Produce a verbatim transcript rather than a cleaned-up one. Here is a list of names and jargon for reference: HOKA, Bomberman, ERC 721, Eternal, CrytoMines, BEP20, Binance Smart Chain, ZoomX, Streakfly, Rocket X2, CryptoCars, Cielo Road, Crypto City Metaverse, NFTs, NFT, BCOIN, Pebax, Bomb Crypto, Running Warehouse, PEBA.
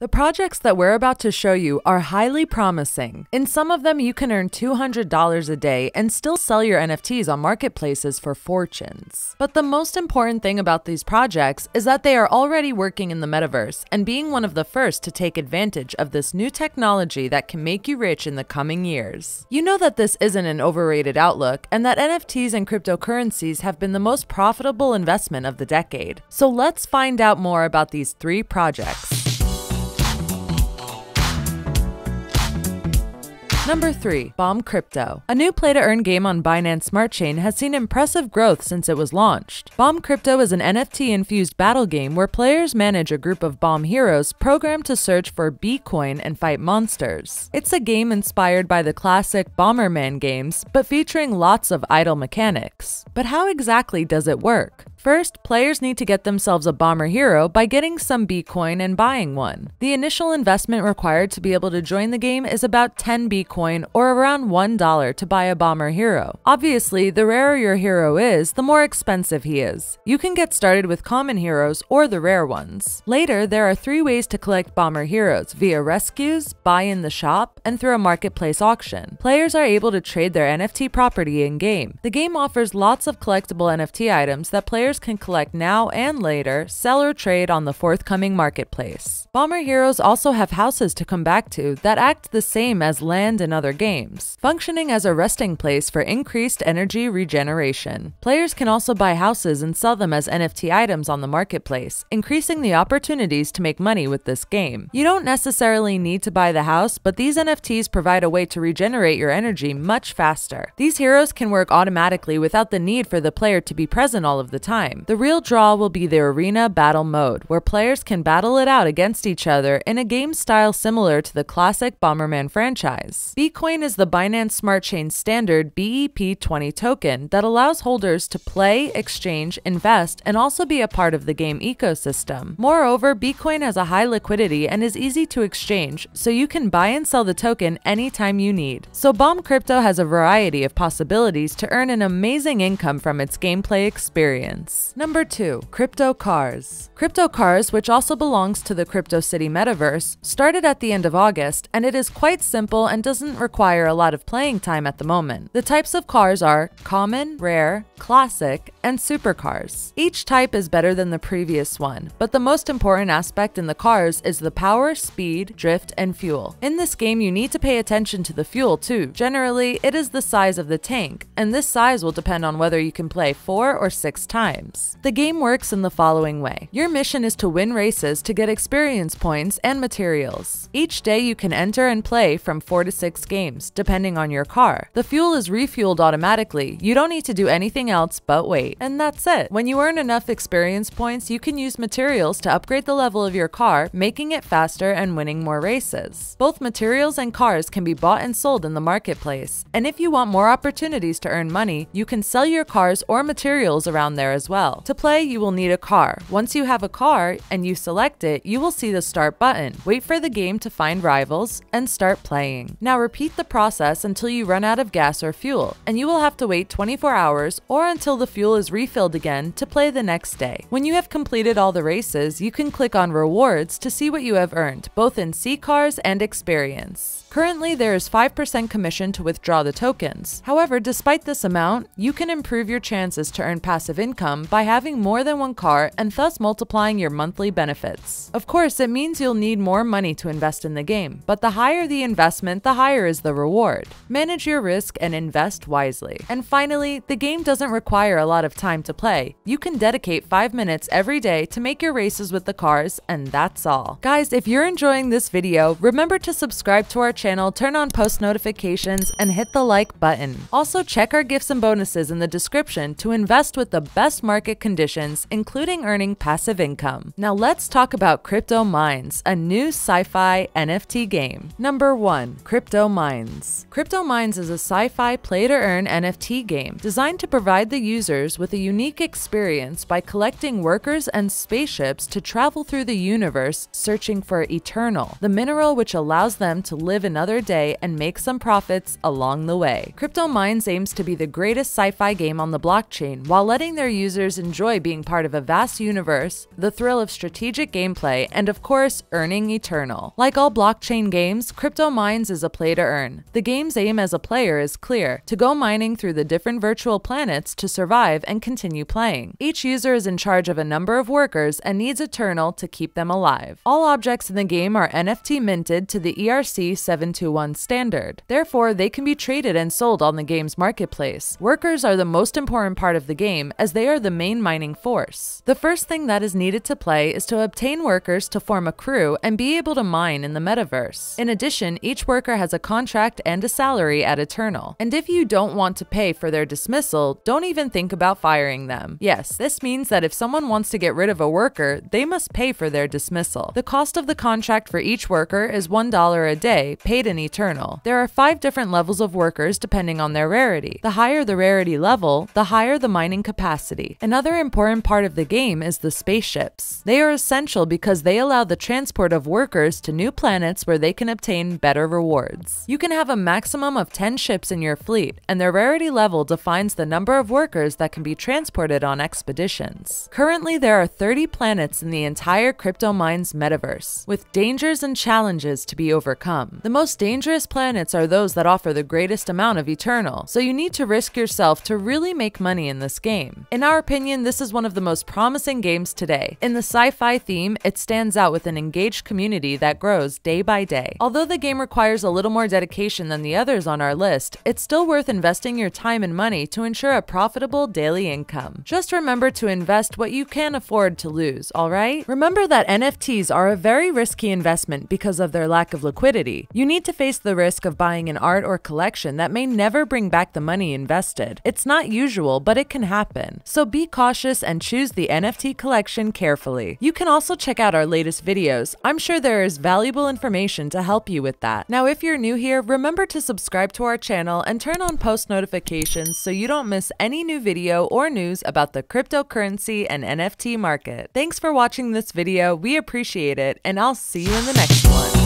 The projects that we're about to show you are highly promising. In some of them, you can earn two hundred dollars a day and still sell your N F Ts on marketplaces for fortunes. But the most important thing about these projects is that they are already working in the metaverse and being one of the first to take advantage of this new technology that can make you rich in the coming years. You know that this isn't an overrated outlook and that N F Ts and cryptocurrencies have been the most profitable investment of the decade. So let's find out more about these three projects. Number three. Bomb Crypto. A new play-to-earn game on Binance Smart Chain has seen impressive growth since it was launched. Bomb Crypto is an N F T-infused battle game where players manage a group of bomb heroes programmed to search for B coin and fight monsters. It's a game inspired by the classic Bomberman games, but featuring lots of idle mechanics. But how exactly does it work? First, players need to get themselves a bomber hero by getting some B coin and buying one. The initial investment required to be able to join the game is about ten B coin or around one dollar to buy a bomber hero. Obviously, the rarer your hero is, the more expensive he is. You can get started with common heroes or the rare ones. Later, there are three ways to collect bomber heroes via rescues, buy in the shop, and through a marketplace auction. Players are able to trade their N F T property in-game. The game offers lots of collectible N F T items that players can collect now and later, sell or trade on the forthcoming marketplace. Bomber heroes also have houses to come back to that act the same as land in other games, functioning as a resting place for increased energy regeneration. Players can also buy houses and sell them as N F T items on the marketplace, increasing the opportunities to make money with this game. You don't necessarily need to buy the house, but these N F Ts provide a way to regenerate your energy much faster. These heroes can work automatically without the need for the player to be present all of the time. The real draw will be the arena battle mode, where players can battle it out against each other in a game style similar to the classic Bomberman franchise. B coin is the Binance Smart Chain standard B E P twenty token that allows holders to play, exchange, invest, and also be a part of the game ecosystem. Moreover, B coin has a high liquidity and is easy to exchange, so you can buy and sell the token anytime you need. So Bomb Crypto has a variety of possibilities to earn an amazing income from its gameplay experience. Number two. Crypto Cars. Crypto Cars, which also belongs to the Crypto City Metaverse, started at the end of August, and it is quite simple and doesn't require a lot of playing time at the moment. The types of cars are common, rare, classic, and supercars. Each type is better than the previous one, but the most important aspect in the cars is the power, speed, drift, and fuel. In this game, you need to pay attention to the fuel too. Generally, it is the size of the tank, and this size will depend on whether you can play four or six times. The game works in the following way. Your mission is to win races to get experience points and materials. Each day you can enter and play from four to six games, depending on your car. The fuel is refueled automatically. You don't need to do anything else but wait. And that's it. When you earn enough experience points, you can use materials to upgrade the level of your car, making it faster and winning more races. Both materials and cars can be bought and sold in the marketplace. And if you want more opportunities to earn money, you can sell your cars or materials around there as well. well. To play, you will need a car. Once you have a car and you select it, you will see the start button. Wait for the game to find rivals and start playing. Now repeat the process until you run out of gas or fuel, and you will have to wait twenty-four hours or until the fuel is refilled again to play the next day. When you have completed all the races, you can click on rewards to see what you have earned, both in C cars and experience. Currently, there is five percent commission to withdraw the tokens. However, despite this amount, you can improve your chances to earn passive income by having more than one car and thus multiplying your monthly benefits. Of course, it means you'll need more money to invest in the game, but the higher the investment, the higher is the reward. Manage your risk and invest wisely. And finally, the game doesn't require a lot of time to play. You can dedicate five minutes every day to make your races with the cars, and that's all. Guys, if you're enjoying this video, remember to subscribe to our channel, turn on post notifications, and hit the like button. Also, check our gifts and bonuses in the description to invest with the best market conditions, including earning passive income. Now let's talk about Crypto Mines, a new sci-fi N F T game. Number one. Crypto Mines. Crypto Mines is a sci-fi play-to-earn N F T game designed to provide the users with a unique experience by collecting workers and spaceships to travel through the universe searching for Eternal, the mineral which allows them to live another day and make some profits along the way. Crypto Mines aims to be the greatest sci-fi game on the blockchain while letting their users users enjoy being part of a vast universe, the thrill of strategic gameplay, and of course, earning Eternal. Like all blockchain games, Crypto Mines is a play to earn. The game's aim as a player is clear: to go mining through the different virtual planets to survive and continue playing. Each user is in charge of a number of workers and needs Eternal to keep them alive. All objects in the game are N F T minted to the E R C seven twenty-one standard. Therefore, they can be traded and sold on the game's marketplace. Workers are the most important part of the game, as they are the main mining force. The first thing that is needed to play is to obtain workers to form a crew and be able to mine in the metaverse. In addition, each worker has a contract and a salary at Eternal. And if you don't want to pay for their dismissal, don't even think about firing them. Yes, this means that if someone wants to get rid of a worker, they must pay for their dismissal. The cost of the contract for each worker is one dollar a day, paid in Eternal. There are five different levels of workers depending on their rarity. The higher the rarity level, the higher the mining capacity. Another important part of the game is the spaceships. They are essential because they allow the transport of workers to new planets where they can obtain better rewards. You can have a maximum of ten ships in your fleet, and their rarity level defines the number of workers that can be transported on expeditions. Currently, there are thirty planets in the entire Crypto Mines metaverse, with dangers and challenges to be overcome. The most dangerous planets are those that offer the greatest amount of Eternal, so you need to risk yourself to really make money in this game. In our opinion, this is one of the most promising games today. In the sci-fi theme, it stands out with an engaged community that grows day by day. Although the game requires a little more dedication than the others on our list, it's still worth investing your time and money to ensure a profitable daily income. Just remember to invest what you can afford to lose, alright? Remember that N F Ts are a very risky investment because of their lack of liquidity. You need to face the risk of buying an art or collection that may never bring back the money invested. It's not usual, but it can happen. So be cautious and choose the N F T collection carefully. You can also check out our latest videos. I'm sure there is valuable information to help you with that. Now, if you're new here, remember to subscribe to our channel and turn on post notifications so you don't miss any new video or news about the cryptocurrency and N F T market. Thanks for watching this video. We appreciate it, and I'll see you in the next one.